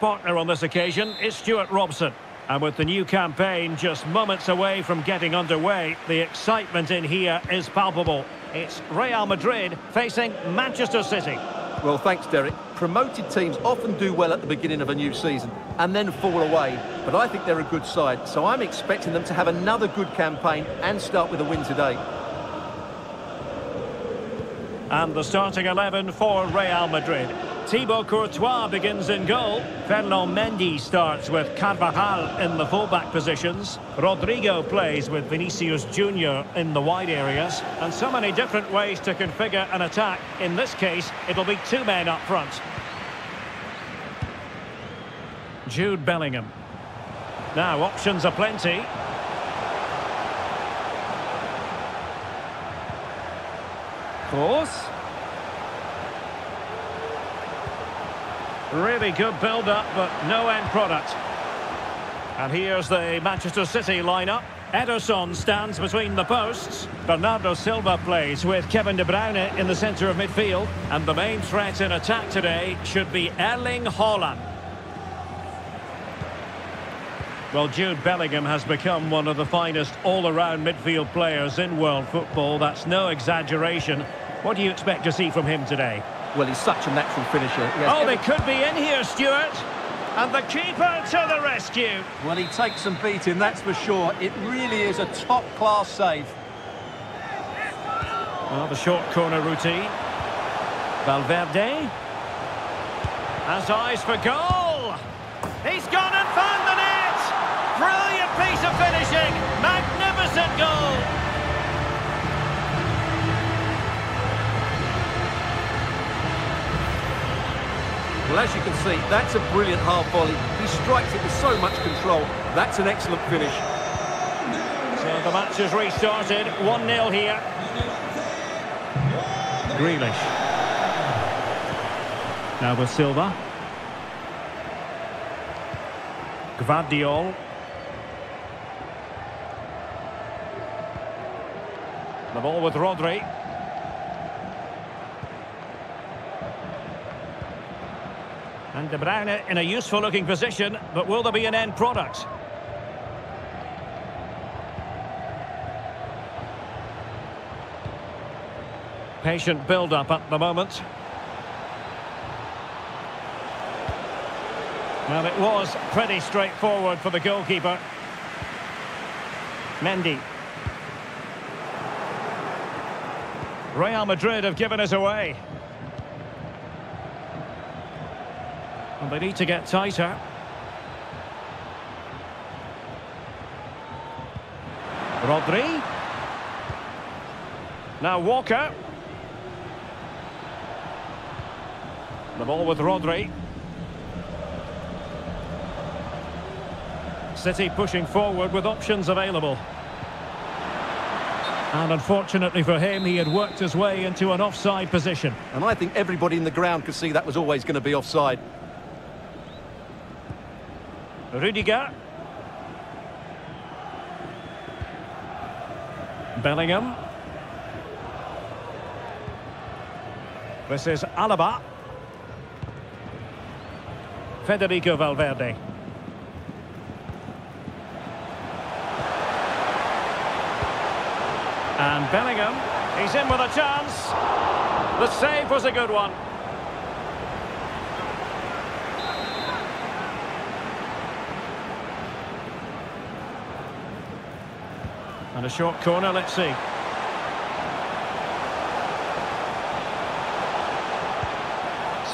partner on this occasion is Stuart Robson. And with the new campaign just moments away from getting underway, the excitement in here is palpable. It's Real Madrid facing Manchester City. Well, thanks, Derek. Promoted teams often do well at the beginning of a new season and then fall away. But I think they're a good side, so I'm expecting them to have another good campaign and start with a win today. And the starting 11 for Real Madrid. Thibaut Courtois begins in goal. Fernand Mendy starts with Carvajal in the fullback positions. Rodrigo plays with Vinicius Jr. in the wide areas. And so many different ways to configure an attack. In this case, it'll be two men up front. Jude Bellingham. Now, options are plenty. Kroos. Really good build-up, but no end product. And here's the Manchester City lineup. Ederson stands between the posts. Bernardo Silva plays with Kevin De Bruyne in the centre of midfield. And the main threat in attack today should be Erling Haaland. Well, Jude Bellingham has become one of the finest all-around midfield players in world football. That's no exaggeration. What do you expect to see from him today? Well, he's such a natural finisher. Oh, they could be in here, Stuart. And the keeper to the rescue. Well, he takes some beating, that's for sure. It really is a top-class save. Well, the short corner routine. Valverde has eyes for goal. He's gone and found the net. Brilliant piece of finishing. Magnificent goal. Well, as you can see, that's a brilliant half volley. He strikes it with so much control. That's an excellent finish. So the match has restarted. 1-0 here. Grealish. Now with Silva. Gvardiol. The ball with Rodri. And De Bruyne in a useful-looking position, but will there be an end product? Patient build-up at the moment. Well, it was pretty straightforward for the goalkeeper. Mendy. Real Madrid have given us away. And they need to get tighter. Rodri. Now Walker. The ball with Rodri. City pushing forward with options available. And unfortunately for him, he had worked his way into an offside position. And I think everybody in the ground could see that was always going to be offside. Rüdiger. Bellingham. This is Alaba. Federico Valverde. And Bellingham, he's in with a chance. The save was a good one. And a short corner, let's see.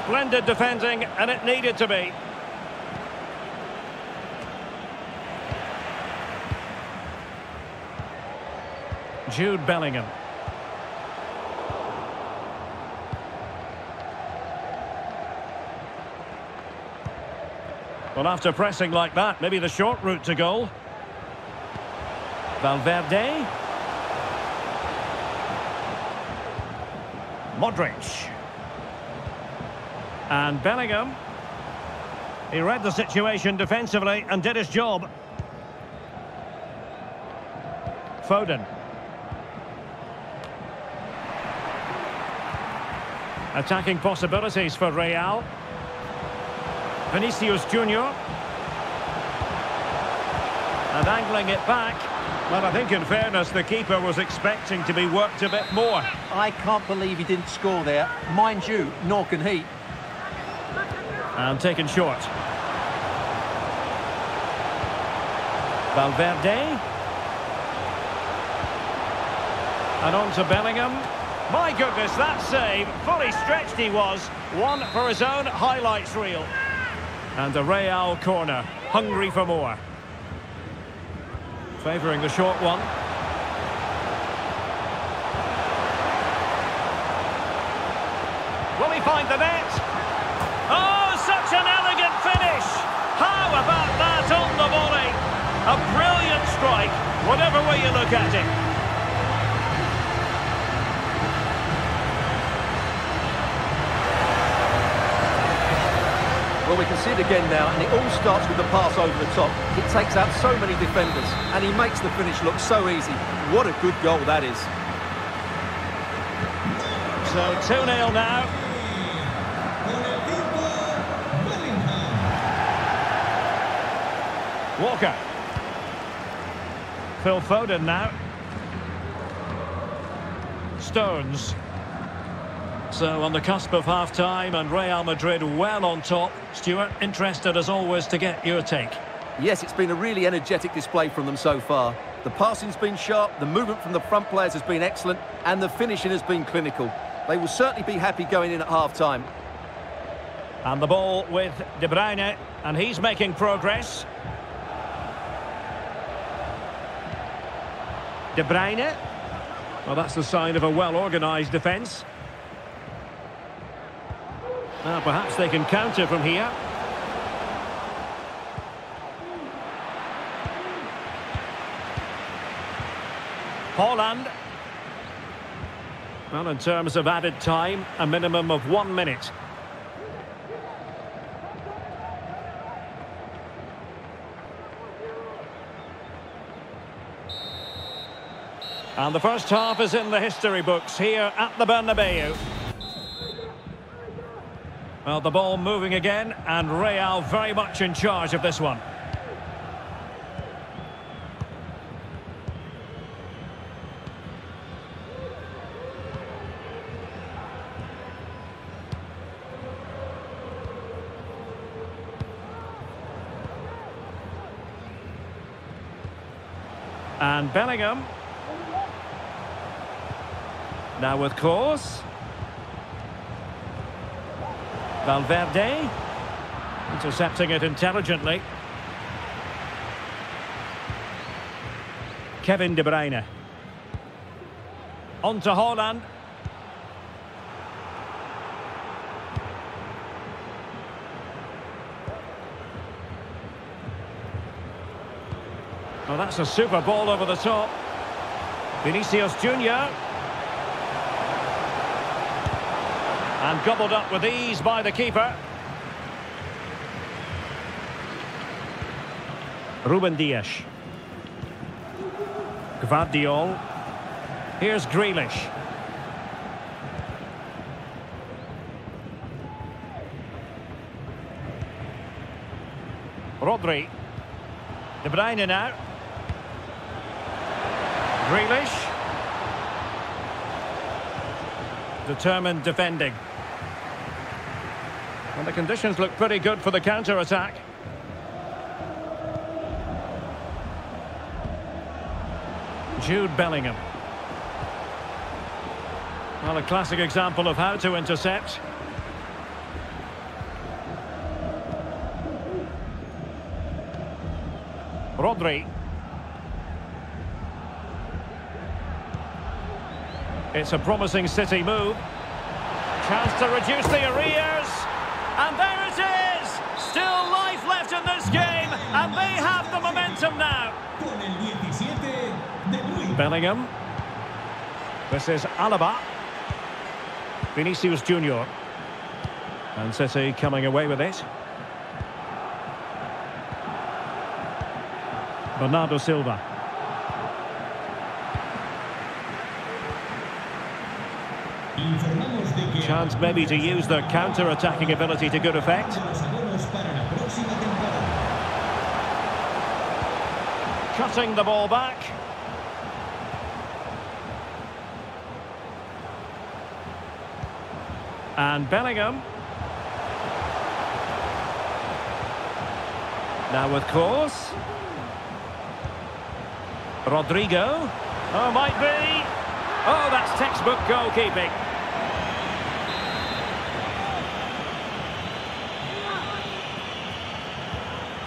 Splendid defending, and it needed to be. Jude Bellingham. Well, after pressing like that, maybe the short route to goal. Valverde. Modric. And Bellingham. He read the situation defensively and did his job. Foden. Attacking possibilities for Real. Vinicius Jr. And angling it back. Well, I think in fairness, the keeper was expecting to be worked a bit more. I can't believe he didn't score there. Mind you, nor can he. And taken short. Valverde. And on to Bellingham. My goodness, that save. Fully stretched he was. One for his own highlights reel. And the Real corner. Hungry for more. Favouring the short one. Will he find the net? Oh, such an elegant finish! How about that on the volley? A brilliant strike, whatever way you look at it. Well, we can see it again now, and it all starts with the pass over the top. It takes out so many defenders, and he makes the finish look so easy. What a good goal that is. So, 2-0 now. Walker. Phil Foden now. Stones. So on the cusp of half-time, and Real Madrid well on top. Stuart, interested as always to get your take. Yes, it's been a really energetic display from them so far. The passing's been sharp, the movement from the front players has been excellent, and the finishing has been clinical. They will certainly be happy going in at half-time. And the ball with De Bruyne, and he's making progress. De Bruyne. Well, that's the sign of a well-organised defence. Now, perhaps they can counter from here. Haaland. Well, in terms of added time, a minimum of 1 minute. And the first half is in the history books here at the Bernabeu. Well, the ball moving again, and Real very much in charge of this one. And Bellingham. Now with Kroos. Valverde, intercepting it intelligently. Kevin De Bruyne. On to Haaland. Well, that's a super ball over the top. Vinicius Jr. And gobbled up with ease by the keeper. Ruben Dias. Gvardiol. Here's Grealish. Rodri. De Bruyne now. Grealish. Determined defending. And the conditions look pretty good for the counter-attack. Jude Bellingham. Well, a classic example of how to intercept. Rodri. It's a promising City move. Chance to reduce the arrears. And there it is! Still life left in this game, and they have the momentum now. Bellingham. This is Alaba. Vinicius Jr. And City coming away with it. Bernardo Silva. Chance maybe to use their counter-attacking ability to good effect. cutting the ball back. And Bellingham. Now with Kroos. Rodrigo. Oh, might be. Oh, that's textbook goalkeeping.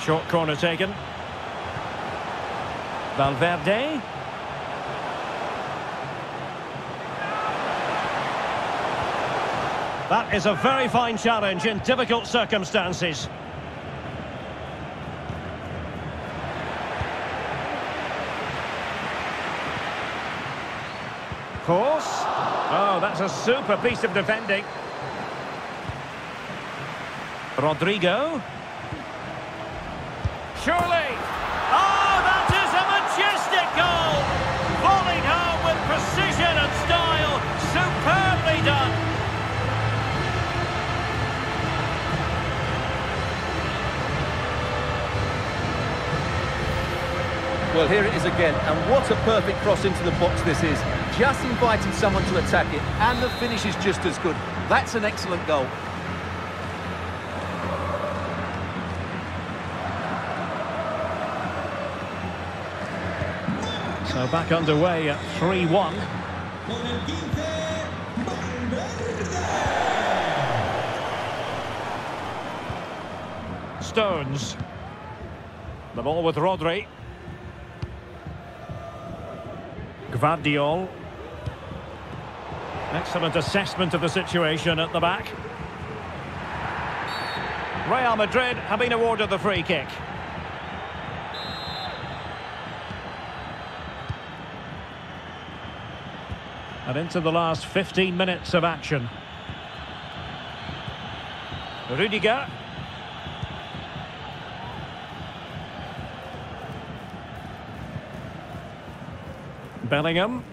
Short corner taken. Valverde. That is a very fine challenge in difficult circumstances. Kroos. Oh, that's a super piece of defending. Rodrigo. Surely. Oh, that is a majestic goal. Volleyed home with precision and style. Superbly done. Well, here it is again. And what a perfect cross into the box this is. Just inviting someone to attack it. And the finish is just as good. That's an excellent goal. So back underway at 3-1. Stones. The ball with Rodri. Gvardiol. Excellent assessment of the situation at the back. Real Madrid have been awarded the free kick. And into the last 15 minutes of action. Rüdiger. Bellingham.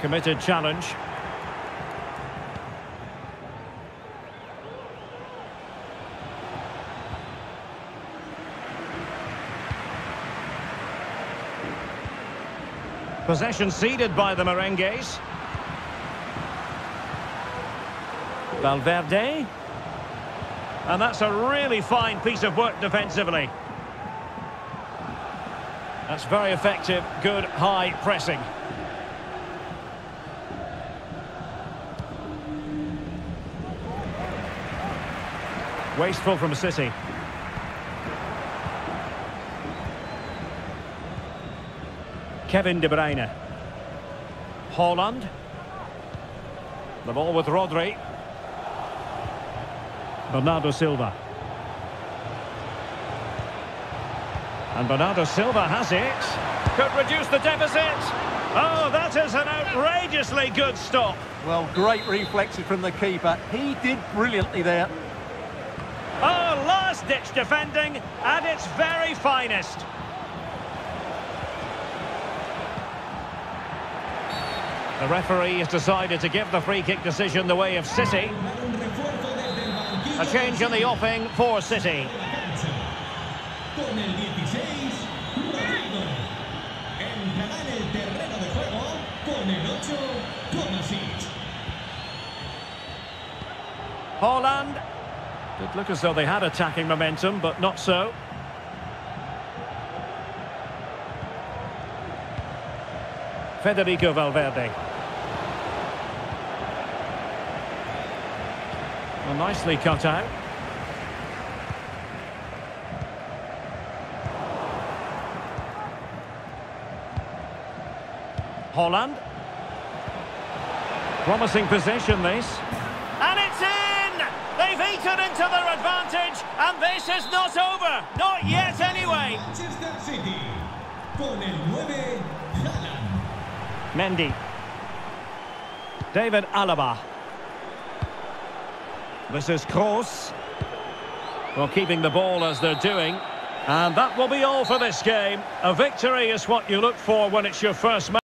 Committed challenge. Possession ceded by the Merengues. Valverde. And that's a really fine piece of work defensively. That's very effective, good high pressing. Wasteful from City. Kevin De Bruyne. Haaland. The ball with Rodri. Bernardo Silva. And Bernardo Silva has it. Could reduce the deficit. Oh, that is an outrageously good stop. Well, great reflexes from the keeper. He did brilliantly there. Oh, last-ditch defending at its very finest. The referee has decided to give the free-kick decision the way of City. A change in the offing for City. Haaland. It looked as though they had attacking momentum, but not so. Federico Valverde. Well, nicely cut out. Haaland. Promising possession, this. And it's in! They've eaten into their advantage, and this is not over. Not yet, anyway. Manchester City. Con el 9. Mendy. David Alaba. This is Kroos. Well, keeping the ball as they're doing. And that will be all for this game. A victory is what you look for when it's your first match.